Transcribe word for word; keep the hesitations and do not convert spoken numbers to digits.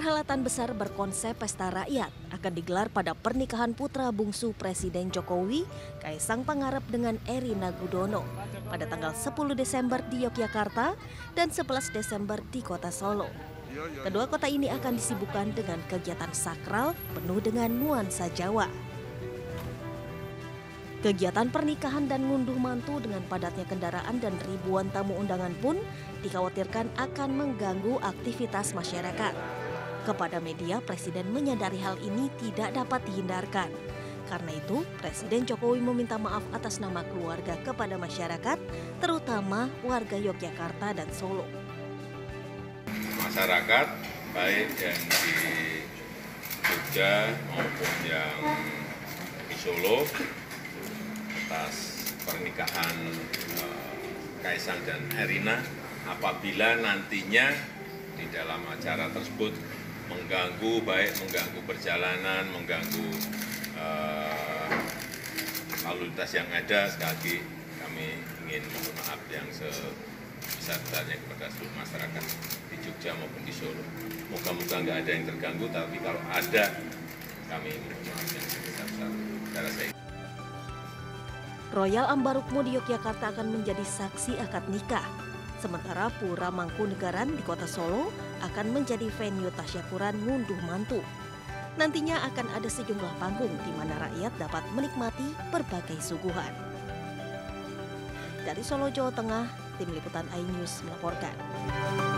Perhelatan besar berkonsep pesta rakyat akan digelar pada pernikahan putra bungsu Presiden Jokowi, Kaesang Pangarep dengan Erina Gudono, pada tanggal sepuluh Desember di Yogyakarta dan sebelas Desember di Kota Solo. Kedua kota ini akan disibukkan dengan kegiatan sakral penuh dengan nuansa Jawa. Kegiatan pernikahan dan ngunduh mantu dengan padatnya kendaraan dan ribuan tamu undangan pun dikhawatirkan akan mengganggu aktivitas masyarakat. Kepada media, Presiden menyadari hal ini tidak dapat dihindarkan. Karena itu, Presiden Jokowi meminta maaf atas nama keluarga kepada masyarakat, terutama warga Yogyakarta dan Solo. Masyarakat, baik yang di Jogja maupun yang di Solo, atas pernikahan eh, Kaesang dan Erina, apabila nantinya di dalam acara tersebut mengganggu, baik mengganggu perjalanan, mengganggu eh, lalu lintas yang ada, sekali lagi kami ingin mohon maaf yang sebesar-besarnya kepada seluruh masyarakat di Jogja maupun di Solo. Moga-moga nggak ada yang terganggu, tapi kalau ada kami mohon maaf yang sebesar-besarnya. Royal Ambarukmo di Yogyakarta akan menjadi saksi akad nikah. Sementara Pura Mangkunegaran di Kota Solo akan menjadi venue tasyakuran ngunduh mantu. Nantinya akan ada sejumlah panggung di mana rakyat dapat menikmati berbagai suguhan. Dari Solo, Jawa Tengah, Tim Liputan iNews melaporkan.